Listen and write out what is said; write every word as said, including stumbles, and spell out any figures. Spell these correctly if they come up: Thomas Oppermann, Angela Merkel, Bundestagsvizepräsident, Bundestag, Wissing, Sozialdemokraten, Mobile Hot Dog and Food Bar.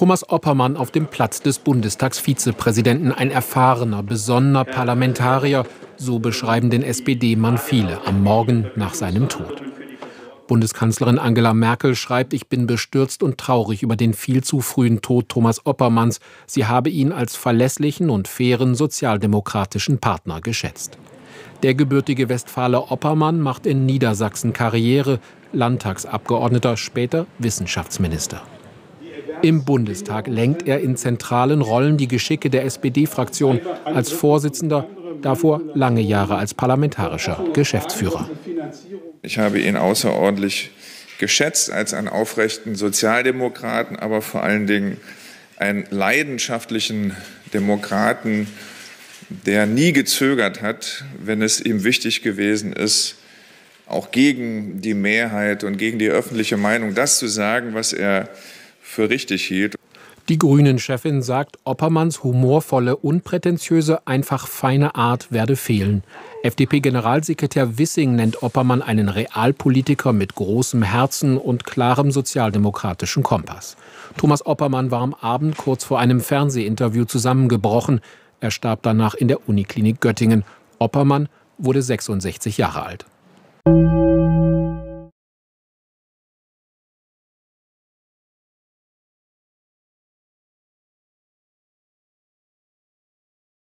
Thomas Oppermann auf dem Platz des Bundestagsvizepräsidenten. Ein erfahrener, besonnener Parlamentarier, so beschreiben den S P D-Mann viele am Morgen nach seinem Tod. Bundeskanzlerin Angela Merkel schreibt, ich bin bestürzt und traurig über den viel zu frühen Tod Thomas Oppermanns. Sie habe ihn als verlässlichen und fairen sozialdemokratischen Partner geschätzt. Der gebürtige Westfaler Oppermann macht in Niedersachsen Karriere, Landtagsabgeordneter, später Wissenschaftsminister. Im Bundestag lenkt er in zentralen Rollen die Geschicke der S P D-Fraktion als Vorsitzender, davor lange Jahre als parlamentarischer Geschäftsführer. Ich habe ihn außerordentlich geschätzt als einen aufrechten Sozialdemokraten, aber vor allen Dingen einen leidenschaftlichen Demokraten, der nie gezögert hat, wenn es ihm wichtig gewesen ist, auch gegen die Mehrheit und gegen die öffentliche Meinung das zu sagen, was er für richtig hielt. Die Grünen-Chefin sagt, Oppermanns humorvolle, unprätentiöse, einfach feine Art werde fehlen. F D P-Generalsekretär Wissing nennt Oppermann einen Realpolitiker mit großem Herzen und klarem sozialdemokratischen Kompass. Thomas Oppermann war am Abend kurz vor einem Fernsehinterview zusammengebrochen. Er starb danach in der Uniklinik Göttingen. Oppermann wurde sechsundsechzig Jahre alt.